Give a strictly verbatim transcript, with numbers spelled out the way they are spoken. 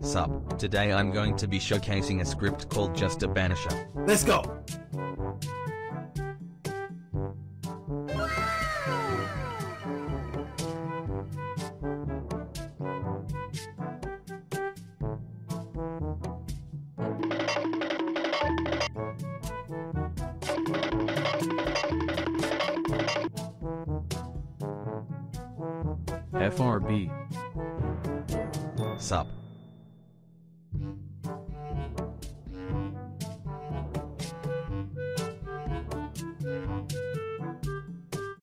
Sup, today I'm going to be showcasing a script called Just a Banisher. Let's go! F R B. Sup,